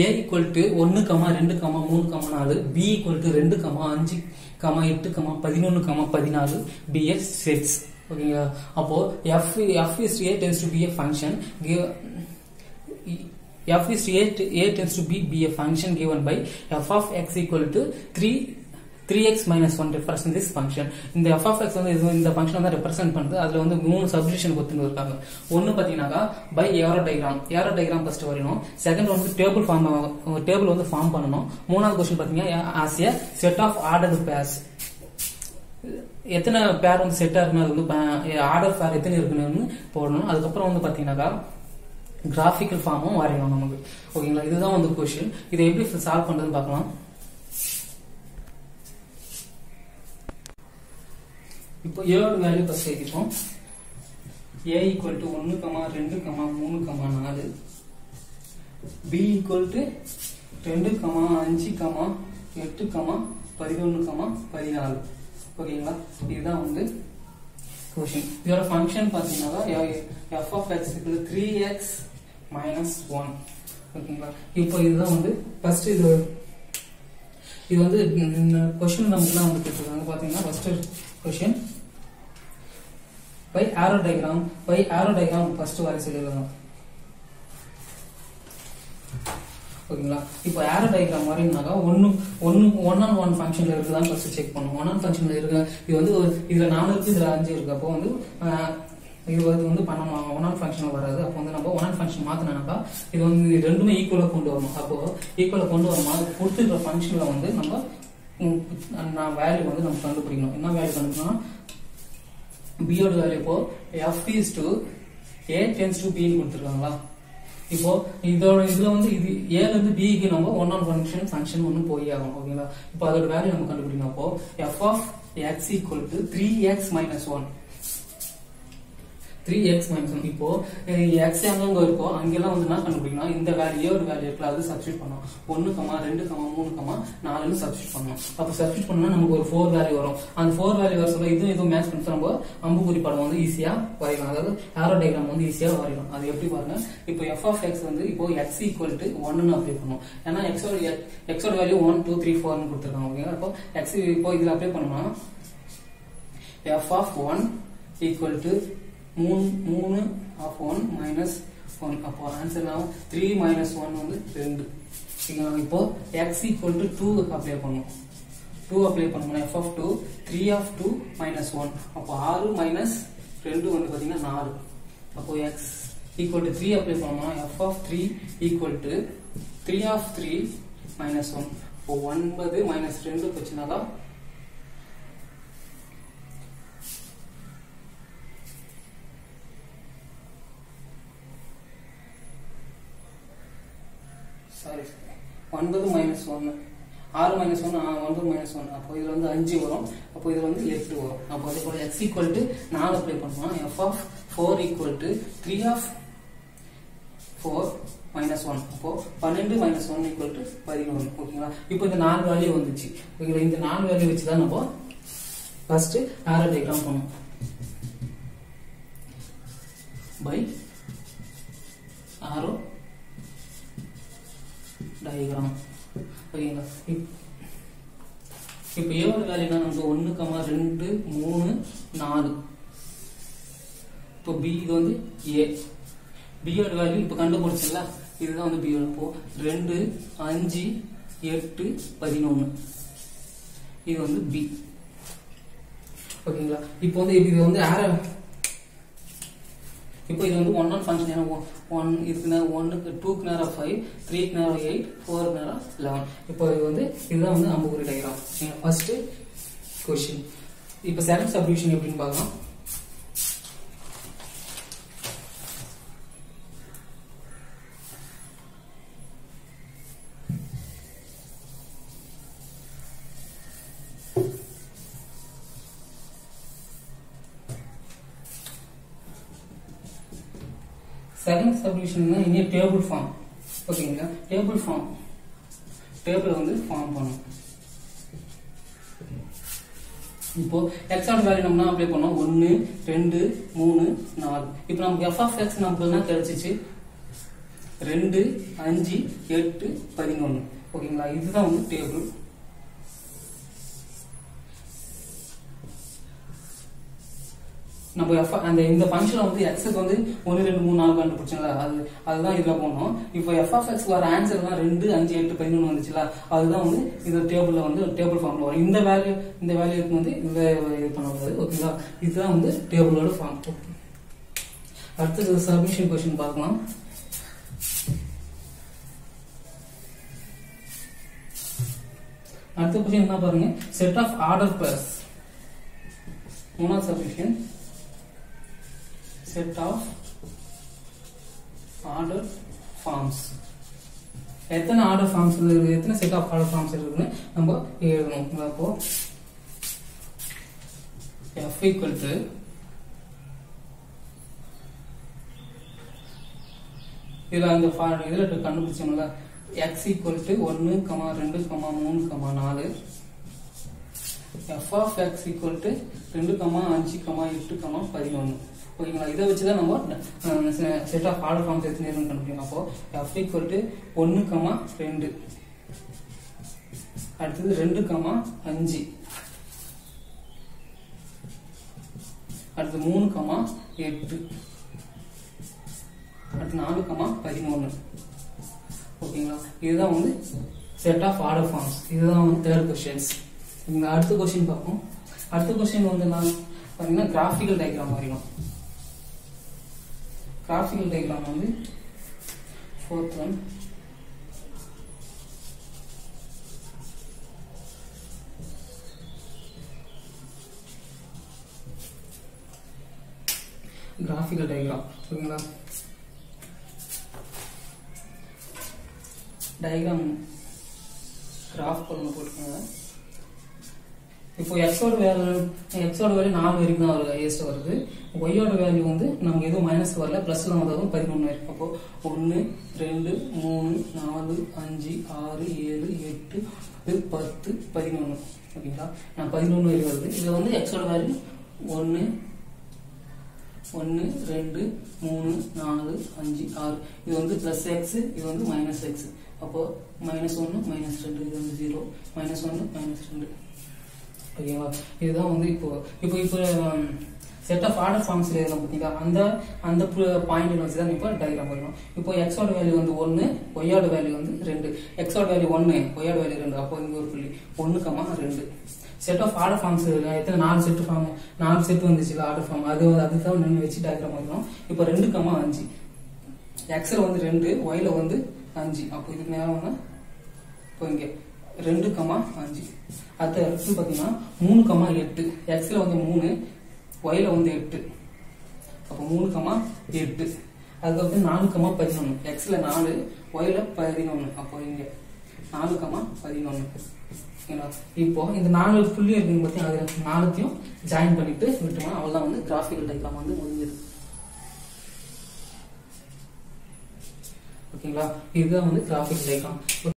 A equal to 1, 2, 3, 4, B equal to 2, 5, 8, 11, 14 B as sets. Okay, f is A tends to be a function. F is A tends to be a function given by f of x equal to 3x minus 1 represents this function. In the f of x in the function represent the substitution one by arrow diagram. Arrow diagram first varino. Second one table on the form panano. Moonal question as a set of ordered pairs. Ethana pair on set order pair ethana graphical form varino. Okay, this is the question. This is how solve pannu. Now, value first A equal to 1, 2, 3, 4 B equal to 2, 5, 8, 11, 14. Okay, this is the question. Your function f of x equal to 3x minus 1. Okay, first is the question question by arrow diagram first vary selidalam. Okay, now arrow diagram varinaga one on one function la irukudha first check pannu. One on function la iruka idla 4 idla 5 iruka appo one on function varadu appo namba one on function maathana idu rendume equal ah kondu varum appo equal ah kondu varum kodutha function la namba value value B value f is to a tends to b now if a b is one on function value f of x equal to 3x minus 1. 3x minus 1. Now, x is the value of the substitute. 1, 2, 3, 4 substitute. Now, substitute we 4 value. And 4 value is match. Easy. Arrow diagram is easy. Now, f of x is equal to 1. And x value 1, 2, 3, 4. Now, x f of 1 equal to 3 of 1 minus 1. Answer now 3 minus 1 on the 2. X equal to 2 apply. 2 apply. F of 2, 3 of 2 minus 1. 6 minus 2 on 4. X equal to 3 apply. F of 3 equal to 3 of 3 minus 1. 1 minus 2 1 minus 1, 6 minus 1, 1 minus 1. Appo idhu vandu 5 varum. Appo idhu vandu 8 varum. Appo adhu x equal to 4 apply pannuma. F of 4 equal to 3 of 4 minus 1. Appo 12 minus 1 equal to 11. Okay la. Ipo indha 4 value vanduchu. Okay la indha 4 value vechi dhaan appo first arrow diagram pannum by arrow diagram. Okay, now if you have value 1, 2, 3, 4. So B is A. B value is this is B. 2, 5, 8, 11. This is B. Okay, now if you have 1 on function, 1 is 2 is 5, 3 is 8, 4 is 11. Now, this is the diagram. First question. Now, select substitution. Second substitution in a table form. Okay, in a table form. Table on this form. Now, x on value number apply 1, 2, 3, 4. Now, if we have f of x number, ரெண்டு அஞ்சு எட்டு 11. ஓகேங்களா, இதுதான் வந்து table. நம்ம அந்த இந்த ஃபங்க்ஷனை வந்து எக்ஸுக்கு வந்து 1 2 3 4 கண்டுபிடிச்சோம்ல, அதுதான் இதுல போனோம். இப்போ f(x) வர ஆன்சர் தான் 2 5 8 11 வந்துச்சுல, அதுதான் வந்து இந்த டேபிள்ல வந்து டேபிள் ஃபார்ம்ல வரும். இந்த வேல்யூக்கு வந்து இது பண்ணக்கூடாது. ஓகேங்களா, இதுதான் வந்து டேபிளோட ஃபார்ம். அடுத்தது சப்மிஷன் கொஸ்டின் பார்க்கலாம். அடுத்த கொஸ்டின் என்ன பாருங்க, செட் ஆஃப் ஆர்டர் பேர்ஸ். மூணாவது submission set of order forms. எத்தனை order forms இருக்கு, எத்தனை set of order forms இருக்குன்னு நம்ம எழுதணும். அப்போ f equal to இதுல அந்த ஃபார்ம் இதுல கண்டுபிடிச்சோம்ல, x equal to 1, 2, 3, 4. f of x equal to 2, 5, 8, 11. ஓகேங்களா, இதை வச்சுதான் நம்ம செட் ஆஃப் ஆர்டர் ஃபார்ம்ஸ் எத்தனை இருக்குன்னு கண்டுபிடிக்கணும். அப்போ f ஈக்குவல் டு 1, 2, அடுத்தது 2, 5, அடுத்து 3, 8, அடுத்து 4, 11. ஓகேங்களா, இதுதான் வந்து செட் ஆஃப் ஆர்டர் ஃபார்ம்ஸ். இதுதான் வந்து தேர்ட் கொஸ்டின்ஸ். அடுத்த கொஸ்டின் பார்ப்போம். அடுத்த கொஸ்டின் வந்து நான் பாத்தீங்கன்னா கிராஃபிக்கல் டயக்ராம் வரையணும். கிராஃபிக்கல் டயக்ராம் வந்து 4th 1. கிராஃபிக்கல் டயக்ராம் ஓகேங்களா, டயக்ராம் கிராஃப் கொண்டு போட்டுக்கோங்க. இப்போ எக்ஸோட வேல்யூ 4 வரைக்கும் தான் வருது, ஐஎஸ்ட் வருது. ஒய்யோட வேல்யூ வந்து நமக்கு எதுவும் மைனஸ் வரல, பிளஸ் தான் வந்தாலும் 11 இருக்கு. அப்போ 1 2 3 4 5 6 7 8 9 10 11. ஓகேங்களா, நான் 11 வரைக்கும் வருது. இதுல வந்து எக்ஸோட வேல்யூ 1 1 2 3 4 5 6. இது வந்து பிளஸ் எக்ஸ், இது வந்து மைனஸ் எக்ஸ். அப்போ -1 -2, இது வந்து 0, -1 -2. ஓகேங்களா, இதுதான் வந்து இப்போ செட் ஆஃப் ஆர்டர் ஃபார்ம்ஸ் எழுதலாம் பார்த்தீங்களா, அந்த பாயிண்ட் வச்சு தான் இப்போ டயக்ராம் பண்ணணும். இப்போ எக்ஸோட வேல்யூ வந்து 1, ஒய்யோட வேல்யூ வந்து 2. எக்ஸோட வேல்யூ 1, ஒய்யோட வேல்யூ 2. அப்போ இங்க ஒரு புள்ளி 1, 2. செட் ஆஃப் ஆர்டர் ஃபார்ம்ஸ் எத்தனை, 4 செட் வந்துச்சுல ஆர்டர் ஃபார்ம், அதுதான் நின்று வச்சு டயக்ராம் பண்ணணும். இப்போ 2, 5. எக்ஸ்ல வந்து 2, ஒய்ல வந்து 5. அப்போ இதுக்கு நேரம் இப்போ இங்க 2, 5. அடுத்த அடுத்து பாத்தீங்கன்னா 3, 8. எக்ஸ்ல வந்து 3, ஒய்ல வந்து 8. அப்போ 3, 8. அதுக்கப்புறம் 4, 11. எக்ஸ்ல 4, ஒய்ல 11. அப்போ இங்க 4, 11. இப்போ இந்த 4 புள்ளி இருக்குன்னு பார்த்தீங்கன்னா அது 4த்தையும் ஜாயின் பண்ணிட்டு விட்டுருவோம். அவ்வளவுதான் வந்து கிராஃபிக்கல் டயக்ராம் வந்து முடிஞ்சது. ஓகேங்களா, இதுதான் வந்து கிராஃபிக்கல் டயக்ராம்.